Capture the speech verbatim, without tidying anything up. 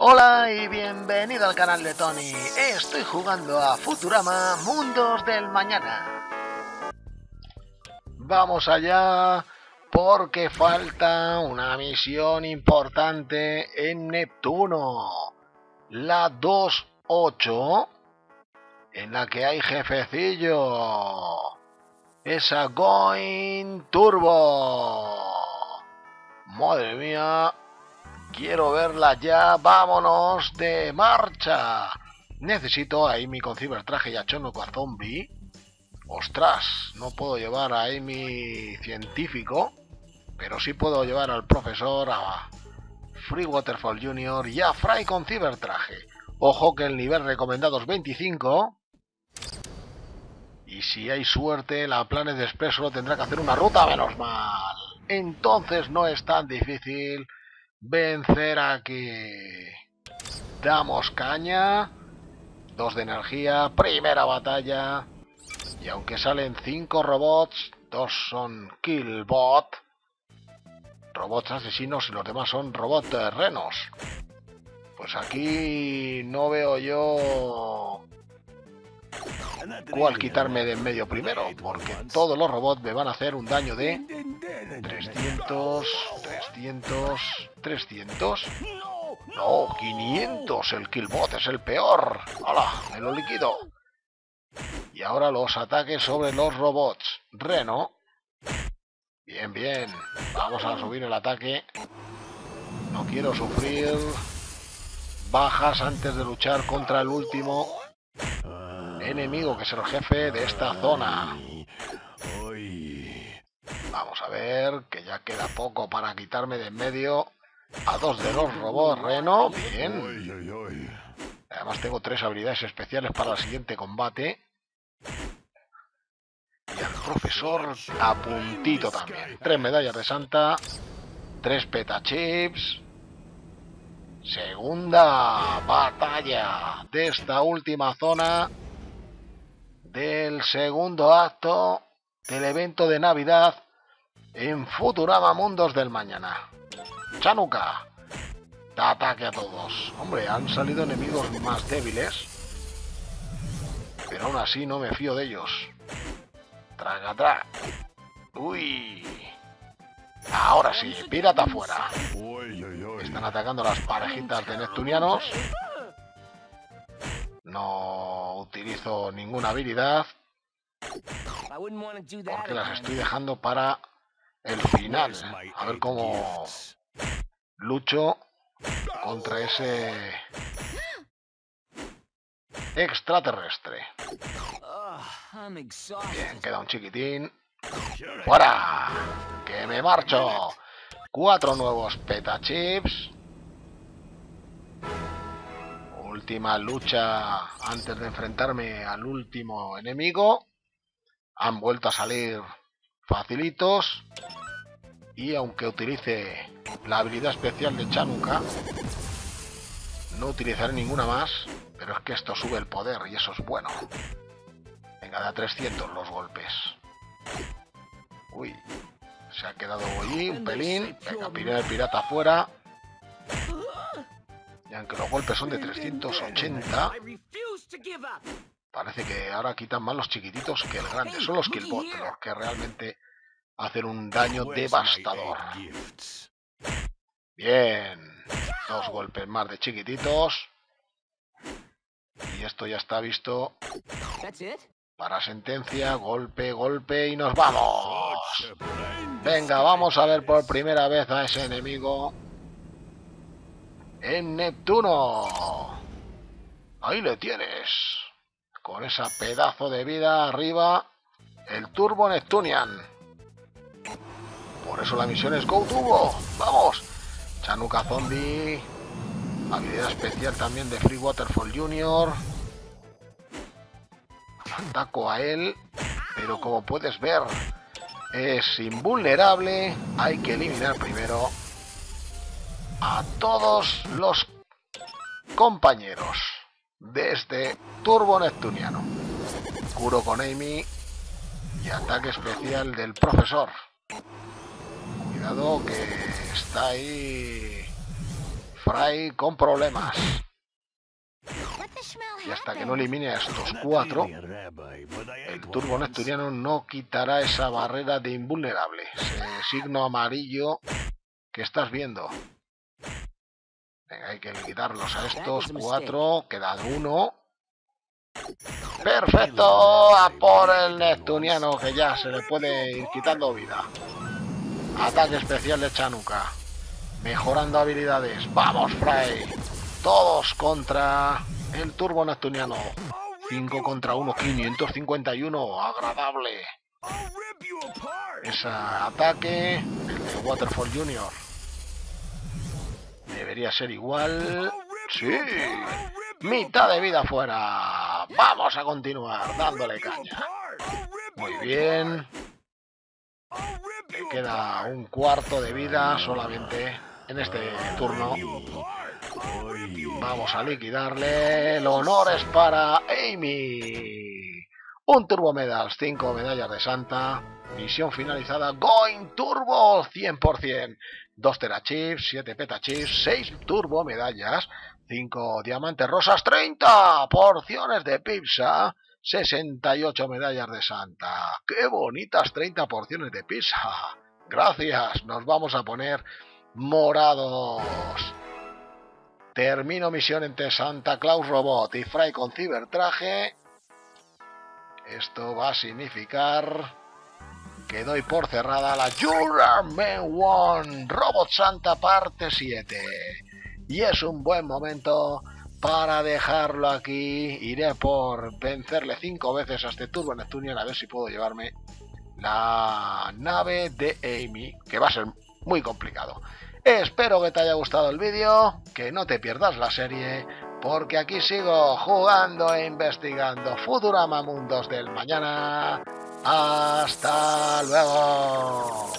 Hola y bienvenido al canal de Tony. Estoy jugando a Futurama: Mundos del Mañana. Vamos allá, porque falta una misión importante en Neptuno, la dos punto ocho, en la que hay jefecillo. Esa Goin' Turbo. Madre mía, quiero verla ya. Vámonos de marcha. Necesito a Amy con cibertraje y a Chanukah Zombie. Ostras, no puedo llevar a Amy científico, pero sí puedo llevar al profesor, a Free Waterfall junior y a Fry con cibertraje. Ojo que el nivel recomendado es veinticinco. Y si hay suerte, la Planet Express solo tendrá que hacer una ruta, menos mal. Entonces no es tan difícil vencer aquí. Damos caña. Dos de energía. Primera batalla. Y aunque salen cinco robots, dos son Killbot, robots asesinos, y los demás son robots terrenos. Pues aquí no veo yo cuál quitarme de en medio primero, porque todos los robots me van a hacer un daño de trescientos, trescientos, trescientos, no, quinientos, el Killbot es el peor. ¡Hala! Me lo liquido. Y ahora los ataques sobre los robots. Reno. Bien, bien. Vamos a subir el ataque. No quiero sufrir bajas antes de luchar contra el último enemigo, que es el jefe de esta zona. Vamos a ver, que ya queda poco para quitarme de en medio a dos de los robots. Reno, bien. Además tengo tres habilidades especiales para el siguiente combate. Y al profesor a puntito también. Tres medallas de Santa, tres petachips. Segunda batalla de esta última zona del segundo acto del evento de Navidad en Futurama Mundos del Mañana. Chanukah, ataque a todos. Hombre, han salido enemigos más débiles, pero aún así no me fío de ellos. Traga, traga. Uy. Ahora sí, pirata fuera. Están atacando las parejitas de neptunianos. No utilizo ninguna habilidad, porque las estoy dejando para el final. A ver cómo lucho contra ese extraterrestre. Bien, queda un chiquitín. ¡Fuera! ¡Que me marcho! Cuatro nuevos petachips. Última lucha antes de enfrentarme al último enemigo. Han vuelto a salir facilitos. Y aunque utilice la habilidad especial de Chanukah, no utilizaré ninguna más. Pero es que esto sube el poder y eso es bueno. Venga, da trescientos los golpes. Uy, se ha quedado allí un pelín. Venga, pirata, pirata fuera. Y aunque los golpes son de trescientos ochenta, parece que ahora quitan más los chiquititos que el grande. Son los Killbot los que realmente hacen un daño devastador. Bien, dos golpes más de chiquititos. Y esto ya está visto para sentencia. Golpe, golpe y nos vamos. Venga, vamos a ver por primera vez a ese enemigo en Neptuno. Ahí le tienes, con esa pedazo de vida arriba, el Turbo Neptunian. Por eso la misión es Go Turbo. Vamos. Chanukah Zombie, habilidad especial también de Free Waterfall junior Ataco a él, pero como puedes ver es invulnerable. Hay que eliminar primero a todos los compañeros de este Turbo Neptuniano. Curo con Amy y ataque especial del profesor. Cuidado que está ahí Fry con problemas. Y hasta que no elimine a estos cuatro, el Turbo Neptuniano no quitará esa barrera de invulnerable. Ese signo amarillo que estás viendo. Venga, hay que quitarlos a estos cuatro. Queda uno. ¡Perfecto! A por el Neptuniano, que ya se le puede ir quitando vida. Ataque especial de Chanukah. Mejorando habilidades. ¡Vamos, Fry! Todos contra el Turbo Neptuniano. cinco contra uno. quinientos cincuenta y uno. Agradable. Ese ataque. El de Waterfall junior debería ser igual. ¡Sí! Mitad de vida fuera. Vamos a continuar dándole caña. Muy bien. Le queda un cuarto de vida solamente en este turno. Vamos a liquidarle. El honor es para Amy. Un Turbo Medals, cinco medallas de Santa. Misión finalizada. Goin' Turbo cien por cien. dos terachips, siete petachips, seis Turbo Medallas, cinco diamantes rosas, treinta porciones de pizza, sesenta y ocho medallas de Santa. ¡Qué bonitas treinta porciones de pizza! Gracias, nos vamos a poner morados. Termino misión entre Santa Claus Robot y Fry con cibertraje. Esto va a significar que doy por cerrada la Jura Man One Robot Santa parte siete. Y es un buen momento para dejarlo aquí. Iré por vencerle cinco veces a este Turbo Neptunian, a ver si puedo llevarme la nave de Amy, que va a ser muy complicado. Espero que te haya gustado el vídeo, que no te pierdas la serie, porque aquí sigo jugando e investigando Futurama Mundos del Mañana. ¡Hasta luego!